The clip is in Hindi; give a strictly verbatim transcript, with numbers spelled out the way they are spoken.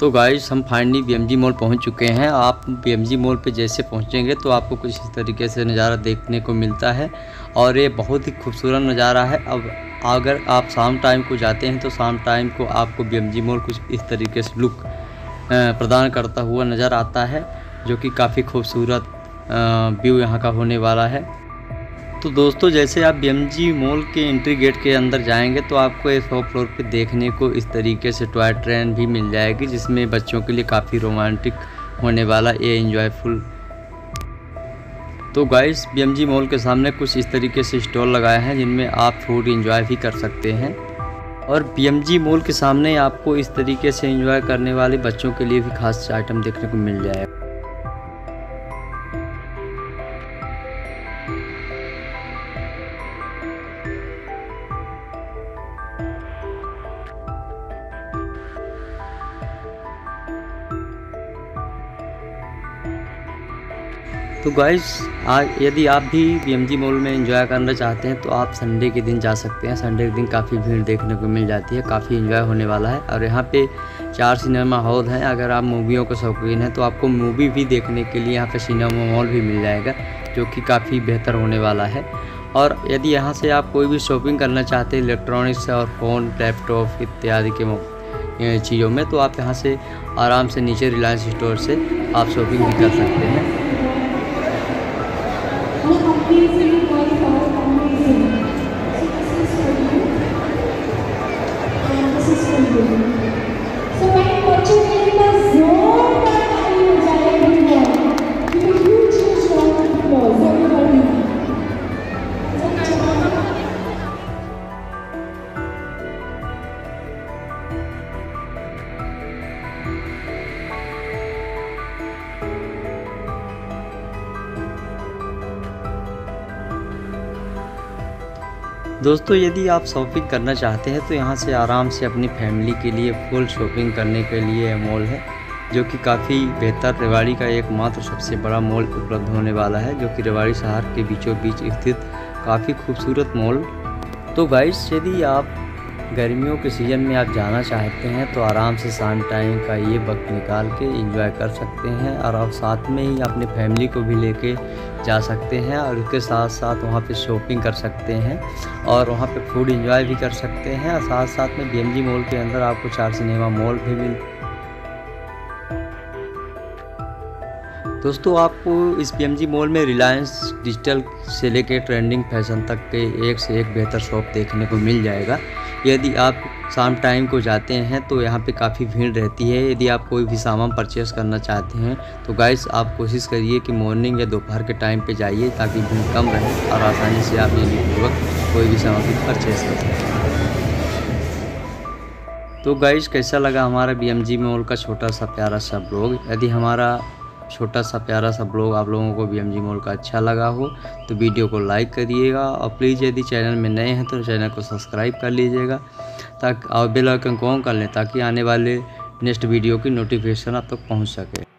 तो गाइस हम फाइनली बीएमजी मॉल पहुंच चुके हैं। आप बीएमजी मॉल पे जैसे पहुंचेंगे तो आपको कुछ इस तरीके से नज़ारा देखने को मिलता है और ये बहुत ही खूबसूरत नज़ारा है। अब अगर आप शाम टाइम को जाते हैं तो शाम टाइम को आपको बीएमजी मॉल कुछ इस तरीके से लुक प्रदान करता हुआ नज़र आता है, जो कि काफ़ी खूबसूरत व्यू यहाँ का होने वाला है। तो दोस्तों जैसे आप बीएमजी मॉल के एंट्री गेट के अंदर जाएंगे तो आपको ये सौ फ्लोर पे देखने को इस तरीके से टॉय ट्रेन भी मिल जाएगी, जिसमें बच्चों के लिए काफ़ी रोमांटिक होने वाला ये एंजॉयफुल। तो गाइस बीएमजी मॉल के सामने कुछ इस तरीके से स्टॉल लगाए हैं जिनमें आप फूड एंजॉय भी कर सकते हैं, और बीएमजी मॉल के सामने आपको इस तरीके से एंजॉय करने वाले बच्चों के लिए भी खास आइटम देखने को मिल जाएगा। तो गाइस आज यदि आप भी बीएमजी मॉल में एंजॉय करना चाहते हैं तो आप संडे के दिन जा सकते हैं। संडे के दिन काफ़ी भीड़ देखने को मिल जाती है, काफ़ी एंजॉय होने वाला है। और यहाँ पे चार सिनेमा हॉल हैं। अगर आप मूवियों के शौकीन हैं तो आपको मूवी भी देखने के लिए यहाँ पे सिनेमा मॉल भी मिल जाएगा, जो कि काफ़ी बेहतर होने वाला है। और यदि यहाँ से आप कोई भी शॉपिंग करना चाहते हैं इलेक्ट्रॉनिक्स और फ़ोन, लैपटॉप इत्यादि के चीज़ों में, तो आप यहाँ से आराम से नीचे रिलायंस स्टोर से आप शॉपिंग भी कर सकते हैं। दोस्तों यदि आप शॉपिंग करना चाहते हैं तो यहाँ से आराम से अपनी फैमिली के लिए फुल शॉपिंग करने के लिए मॉल है, जो कि काफ़ी बेहतर रेवाड़ी का एकमात्र सबसे बड़ा मॉल उपलब्ध होने वाला है, जो कि रेवाड़ी शहर के बीचों बीच स्थित काफ़ी खूबसूरत मॉल। तो गाइस यदि आप गर्मियों के सीज़न में आप जाना चाहते हैं तो आराम से शाम टाइम का ये वक्त निकाल के एंजॉय कर सकते हैं, और आप साथ में ही अपने फैमिली को भी लेके जा सकते हैं और उसके साथ साथ वहाँ पे शॉपिंग कर सकते हैं और वहाँ पे फूड एंजॉय भी कर सकते हैं। और साथ साथ में बीएमजी मॉल के अंदर आपको चार सिनेमा मॉल भी मिल दोस्तों आपको इस बीएमजी मॉल में रिलायंस डिजिटल से लेकर ट्रेंडिंग फैशन तक के एक से एक बेहतर शॉप देखने को मिल जाएगा। यदि आप शाम टाइम को जाते हैं तो यहाँ पे काफ़ी भीड़ रहती है। यदि आप कोई भी सामान परचेस करना चाहते हैं तो गाइस आप कोशिश करिए कि मॉर्निंग या दोपहर के टाइम पे जाइए, ताकि भीड़ कम रहे और आसानी से आप निपूर्वक कोई भी सामान परचेस कर सकते हैं। तो गाइस कैसा लगा हमारा बीएमजी मॉल का छोटा सा प्यारा सा ब्लॉग? यदि हमारा छोटा सा प्यारा सा ब्लॉग आप लोगों को बीएमजी मॉल का अच्छा लगा हो तो वीडियो को लाइक करिएगा, और प्लीज़ यदि चैनल में नए हैं तो चैनल को सब्सक्राइब कर लीजिएगा ताकि, और बेल आइकन को ऑन कर लें ताकि आने वाले नेक्स्ट वीडियो की नोटिफिकेशन आप तक पहुंच सके।